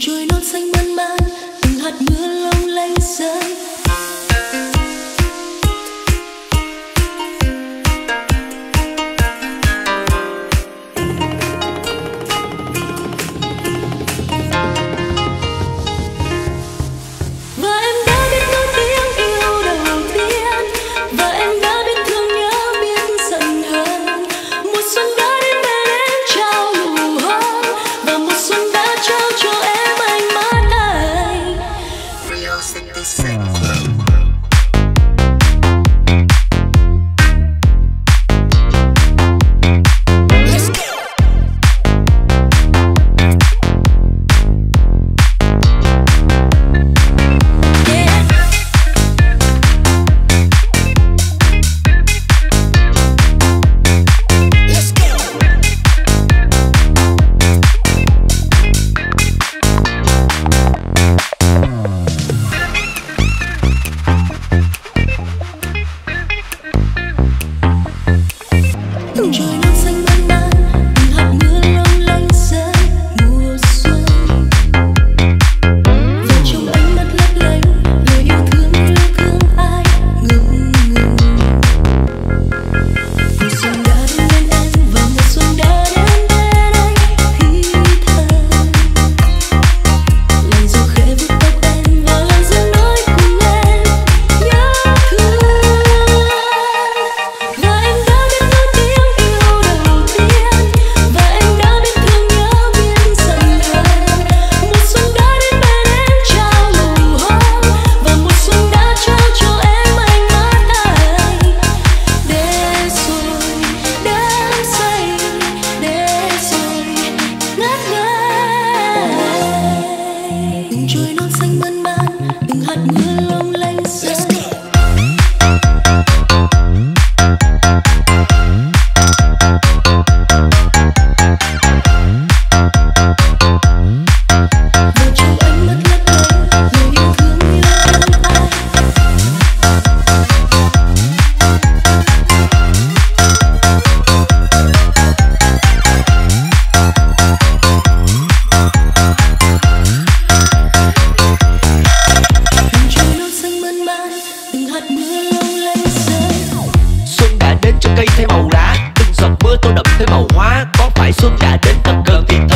trôi lót xanh mơn man, từng hạt mưa long lanh rơi. Xuân đã đến cho cây thêm màu lá, từng giọt mưa tô đậm thêm màu hoa. Có phải xuân đã đến tận gần thì